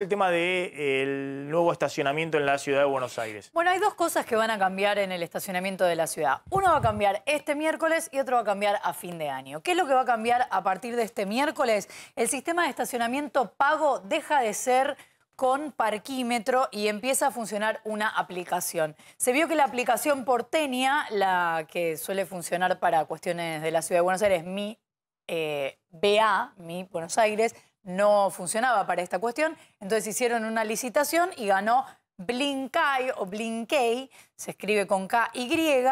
El tema del nuevo estacionamiento en la ciudad de Buenos Aires. Bueno, hay dos cosas que van a cambiar en el estacionamiento de la ciudad. Uno va a cambiar este miércoles y otro va a cambiar a fin de año. ¿Qué es lo que va a cambiar a partir de este miércoles? El sistema de estacionamiento pago deja de ser con parquímetro y empieza a funcionar una aplicación. Se vio que la aplicación Portenia, la que suele funcionar para cuestiones de la ciudad de Buenos Aires, mi Buenos Aires, no funcionaba para esta cuestión, entonces hicieron una licitación y ganó Blinkay o Blinkay, se escribe con KY,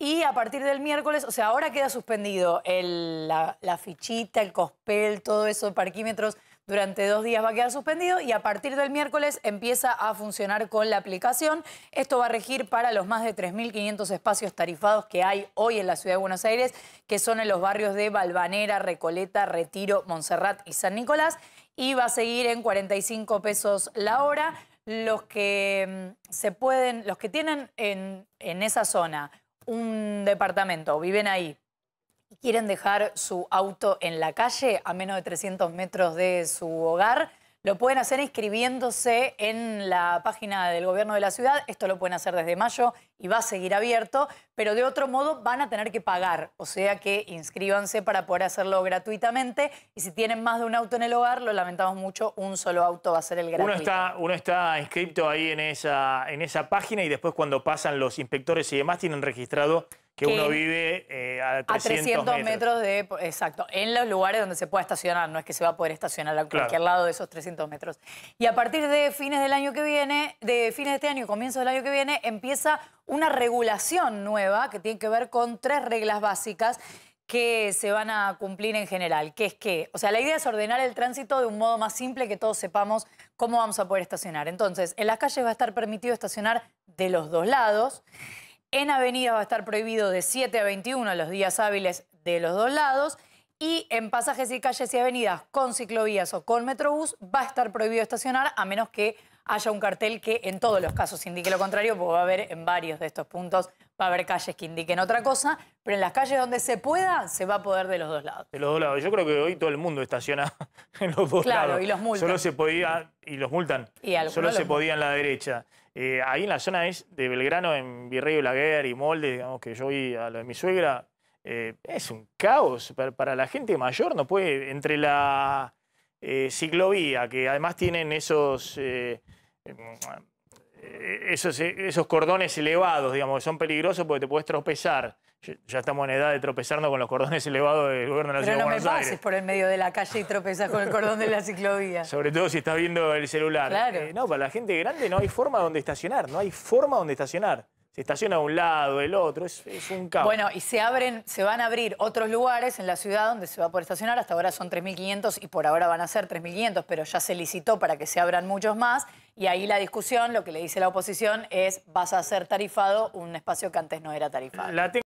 y a partir del miércoles, o sea, ahora queda suspendido la fichita, el cospel, todo eso de parquímetros, durante 2 días va a quedar suspendido y a partir del miércoles empieza a funcionar con la aplicación. Esto va a regir para los más de 3.500 espacios tarifados que hay hoy en la Ciudad de Buenos Aires, que son en los barrios de Balvanera, Recoleta, Retiro, Monserrat y San Nicolás, y va a seguir en 45 pesos la hora. Los que tienen en esa zona un departamento, viven ahí, y quieren dejar su auto en la calle a menos de 300 metros de su hogar, lo pueden hacer inscribiéndose en la página del gobierno de la ciudad. Esto lo pueden hacer desde mayo y va a seguir abierto, pero de otro modo van a tener que pagar, o sea que inscríbanse para poder hacerlo gratuitamente, y si tienen más de un auto en el hogar, lo lamentamos mucho, un solo auto va a ser el gratuito. Uno está inscripto ahí en esa página y después cuando pasan los inspectores y demás tienen registrado que uno vive a 300 metros de... Exacto, en los lugares donde se pueda estacionar, no es que se va a poder estacionar a cualquier lado de esos 300 metros. Y a partir de fines de este año y comienzos del año que viene, empieza una regulación nueva que tiene que ver con 3 reglas básicas que se van a cumplir en general, que es que, o sea, la idea es ordenar el tránsito de un modo más simple, que todos sepamos cómo vamos a poder estacionar. Entonces, en las calles va a estar permitido estacionar de los 2 lados, en avenidas va a estar prohibido de 7 a 21 los días hábiles de los 2 lados, y en pasajes y calles y avenidas con ciclovías o con metrobús va a estar prohibido estacionar a menos que haya un cartel que en todos los casos indique lo contrario, porque va a haber en varios de estos puntos, va a haber calles que indiquen otra cosa, pero en las calles donde se pueda se va a poder de los 2 lados. De los 2 lados. Yo creo que hoy todo el mundo estaciona en los 2 lados. Claro, y los multan. Solo se podía, y los multan, y solo se podía en la derecha. Ahí en la zona de Belgrano, en Virrey Laguer y Molde, digamos que yo voy a lo de mi suegra, es un caos para la gente mayor, no puede, entre la ciclovía, que además tienen esos cordones elevados, digamos, que son peligrosos porque te puedes tropezar. Ya estamos en edad de tropezarnos con los cordones elevados del gobierno de la ciudad de Buenos Aires. Pero no me pases por el medio de la calle y tropezás con el cordón de la ciclovía. Sobre todo si estás viendo el celular. Claro. No, para la gente grande no hay forma donde estacionar, no hay forma donde estacionar. Se estaciona a un lado, el otro, es un caos. Bueno, y se van a abrir otros lugares en la ciudad donde se va a poder estacionar. Hasta ahora son 3.500 y por ahora van a ser 3.500, pero ya se licitó para que se abran muchos más. Y ahí la discusión, lo que le dice la oposición es: vas a hacer tarifado un espacio que antes no era tarifado.